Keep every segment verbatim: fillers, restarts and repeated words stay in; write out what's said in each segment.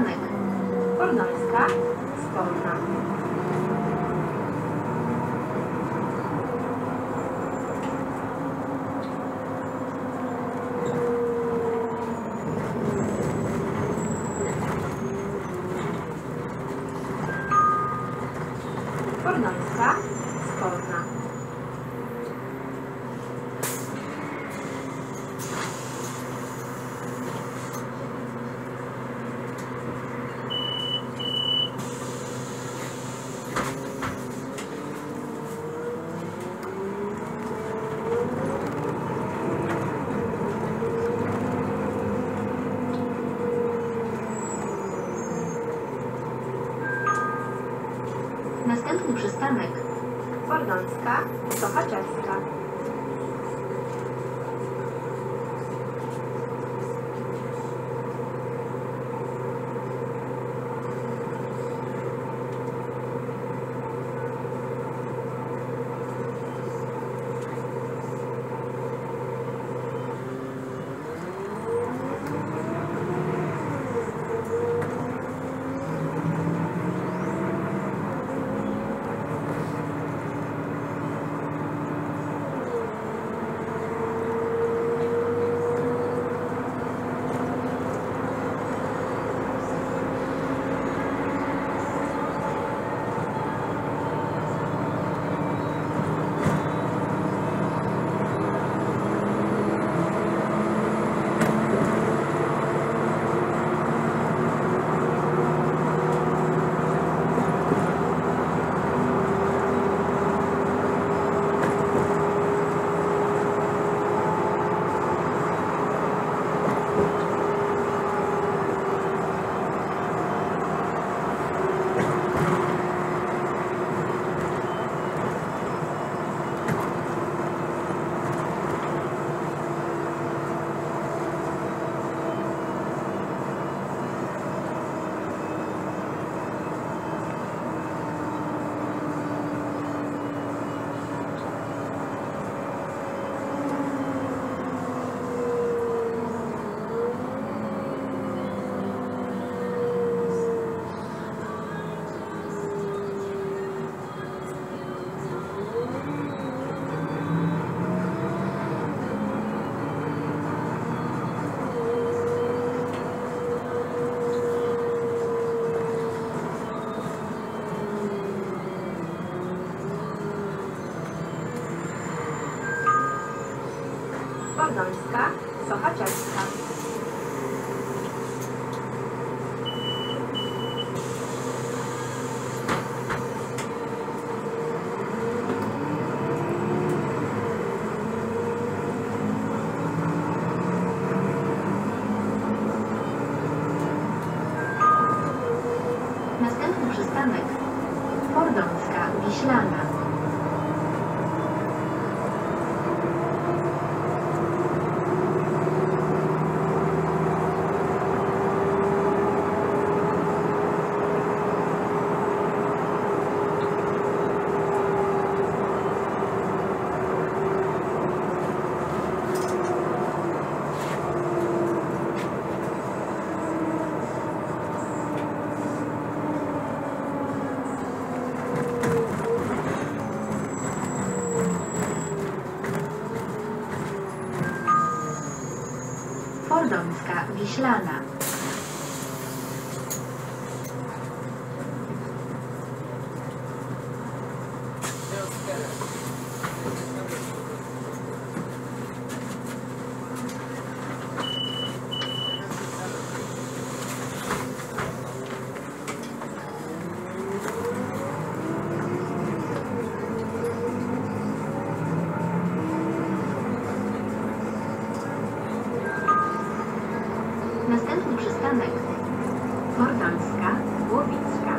przystanek. Fordońska Stolna. Fordońska Stolna. Następny przystanek Fordońska Sochaczewska. Fordońska Sochaczewska. Następny przystanek Fordońska Wiślana. Fordońska Wiślana. Następny przystanek Fordońska Głowicka.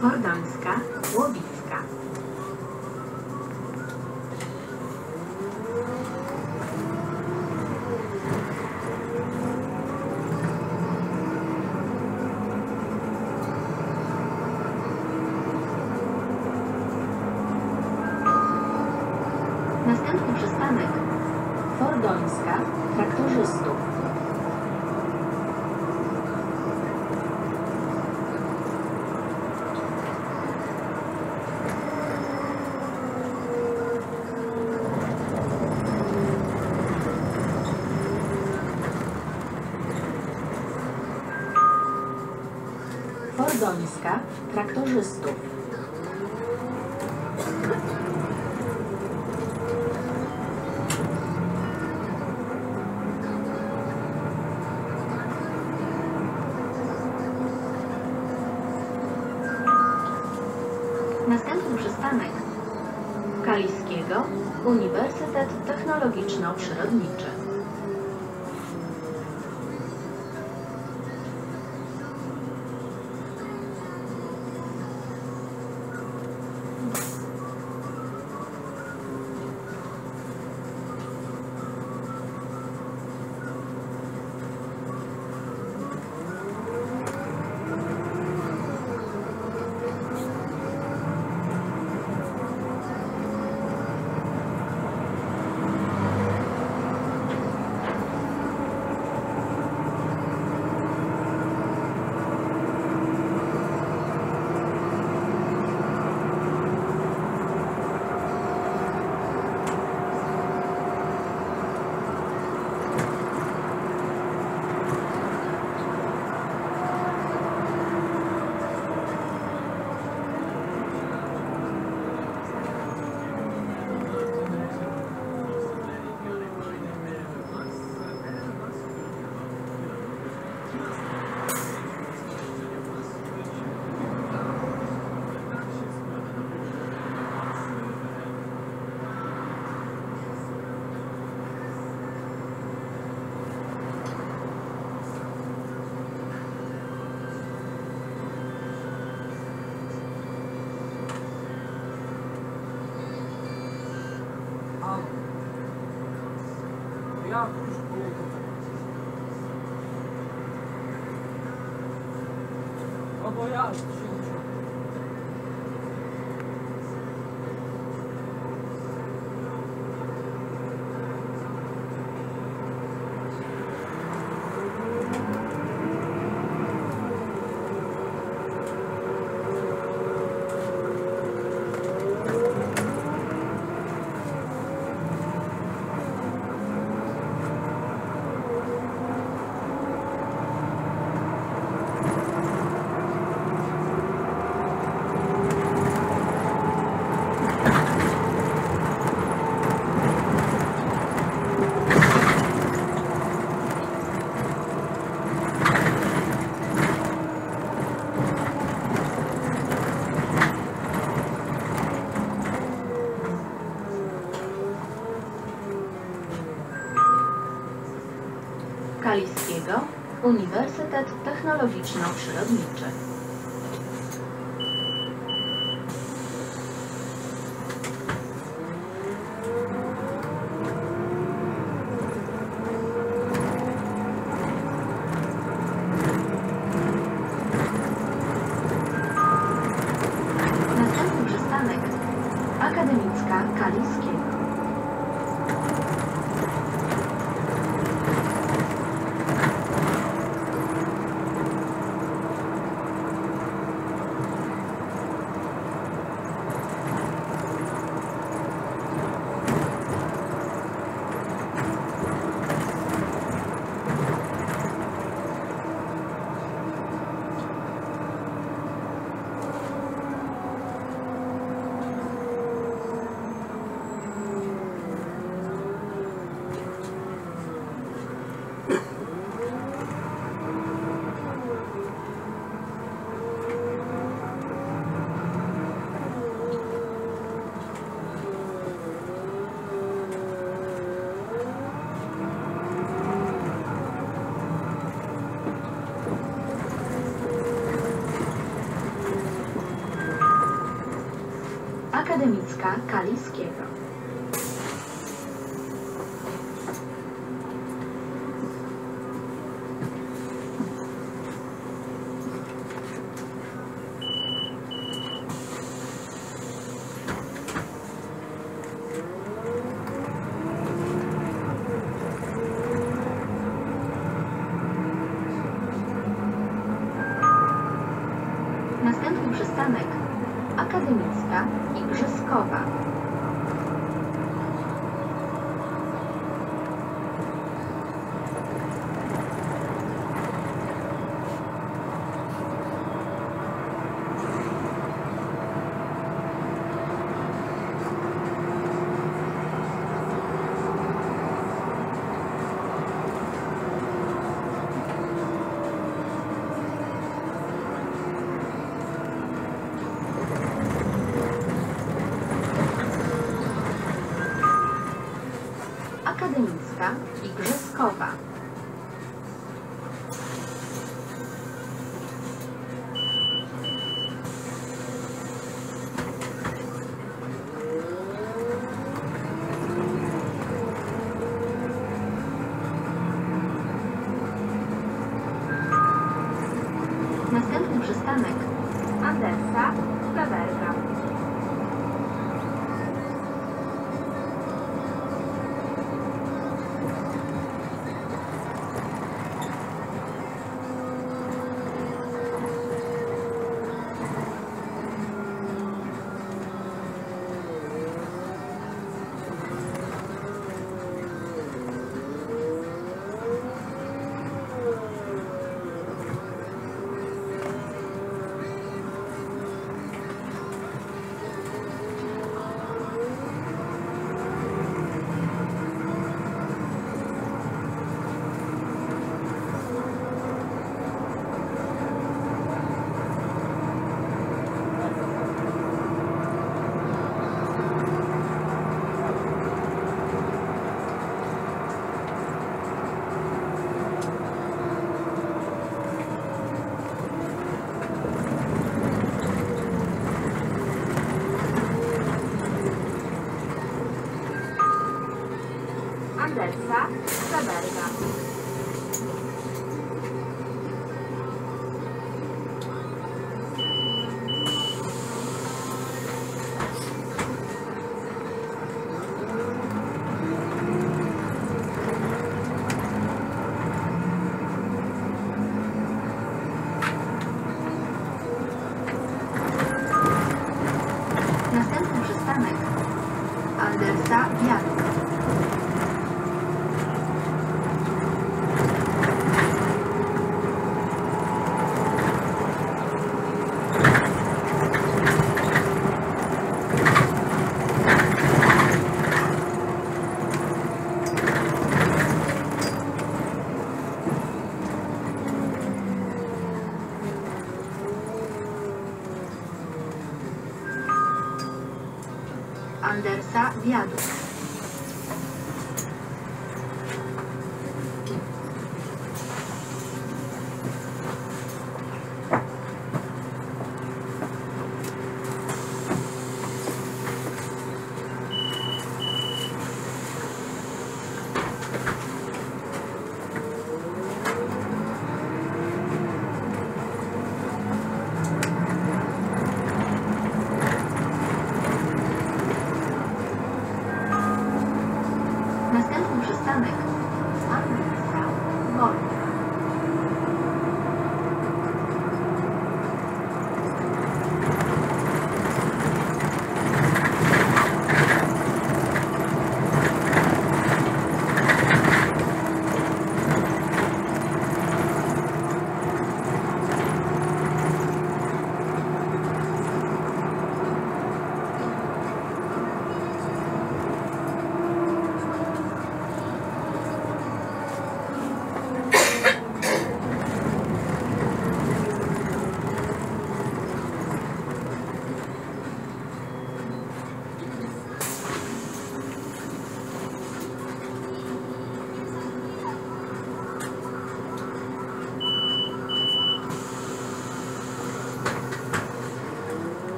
Fordońska, łowicka. Następny przystanek Fordońska Traktorzystów. Fordońska Traktorzystów. Następny przystanek Kaliskiego, Uniwersytet Technologiczno-Przyrodniczy. Ja już pojedę. Albo ja się uczyłem. Kaliskiego, Uniwersytet Technologiczno-Przyrodniczy. Następny przystanek Akademicka Kaliskiego. akademicka Kaliskiego. Następny przystanek akademicka Igrzyskowa. Akademicka Igrzyskowa. Następny przystanek Andersa, Gaberga. Andersa, Gaberga. Następny przystanek Andersa, Jadka. Andersa, Wiadukt.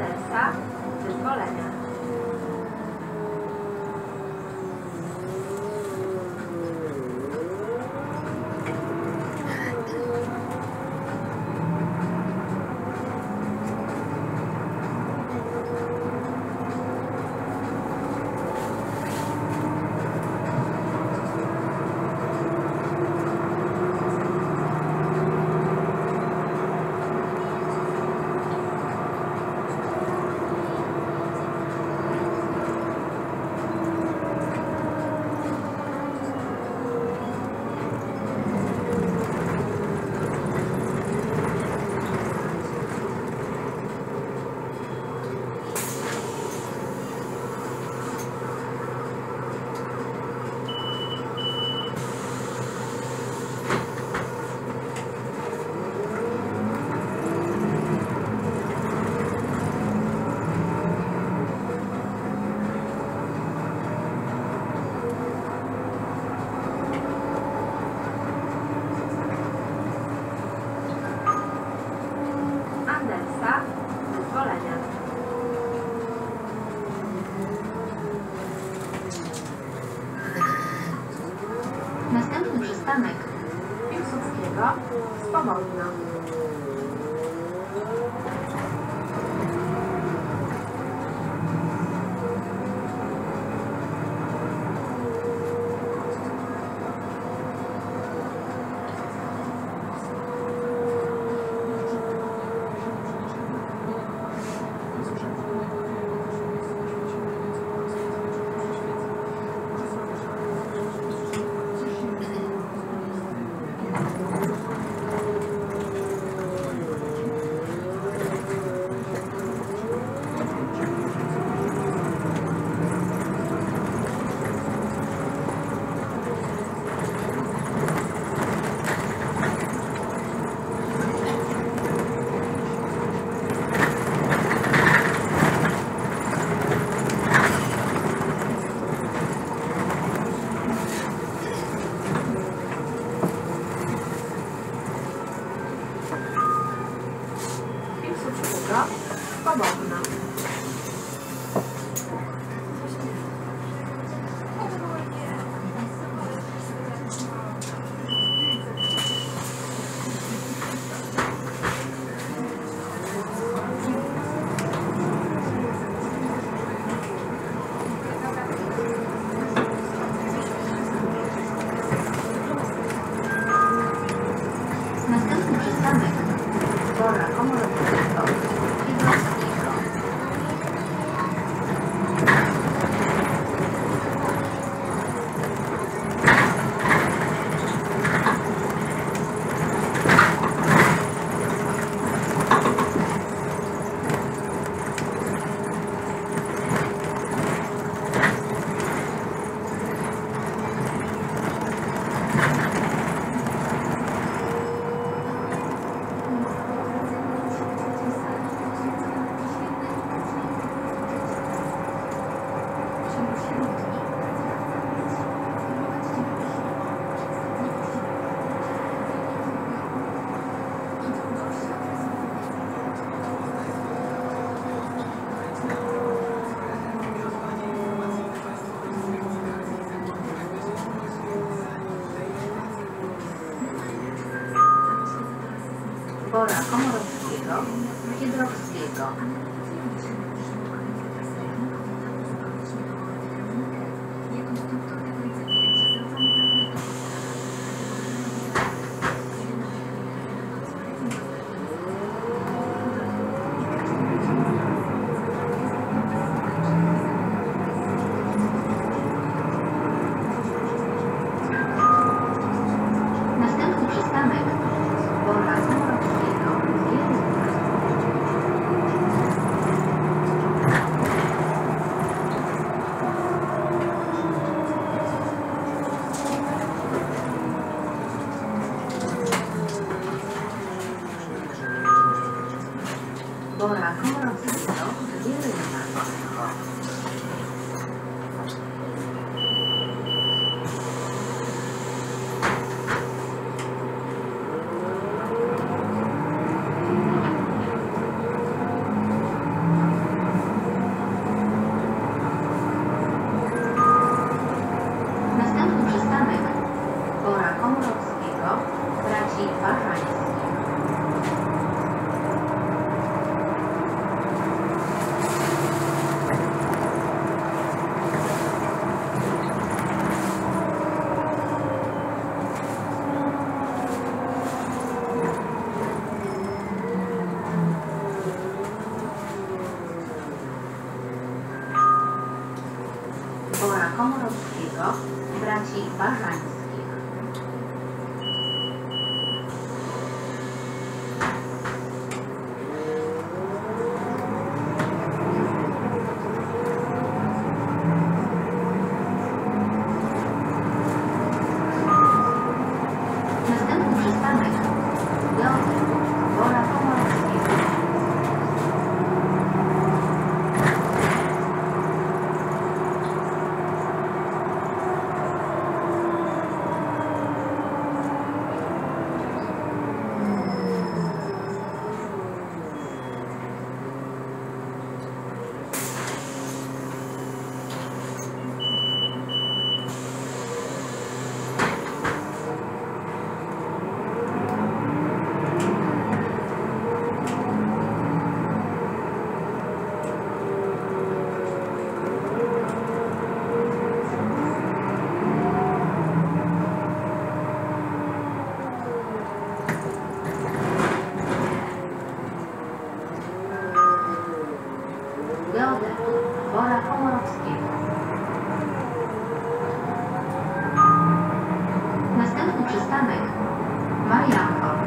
Andersa z wyzwolenia. Bora-Komorowskiego, Igrzyskiego. Thank you. Bora-Komorowskiego, braci Barzańskich. Geodety Bora-Komorowskiego. Następny przystanek Mariampol.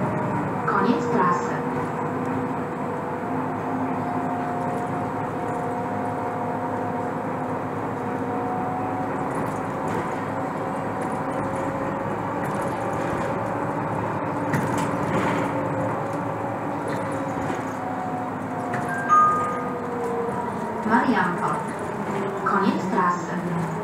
Koniec trasy. Mariampol. Koniec trasy.